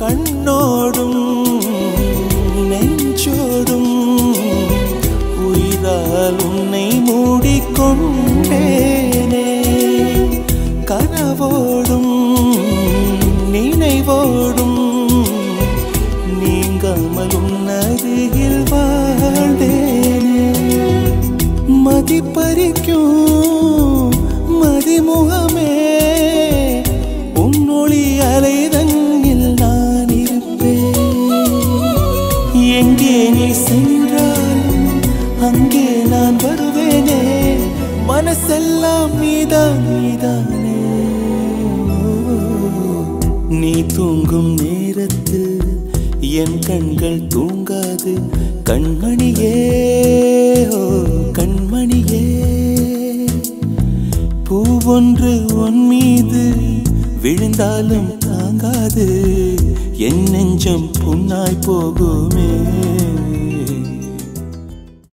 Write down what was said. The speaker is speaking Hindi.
കണ്ണോടും നെഞ്ചോടും ഉയിരാൽ ഉന്നെ മൂടിക്കൊണ്ടേനെ കനവോടും നിനൈവോടും നീങ്കാമൽ ഉന്നതിയിൽ വാഴ്ന്നേനെ മതിപരിക്കൂ മതിമുഖമേ ഉന്നോളി അലൈതൻ अंगे नान वरुवेने मनसेल्लाम नीदाने नी तूंगुम नेरत्तिल एन कण्गल तूंगादु कण्मणिये ओ कण्मणिये पूवोंड्रु उन मीदु विळुंदालुम तांगादु एन नेंजम पुन्नाय पोगुमे।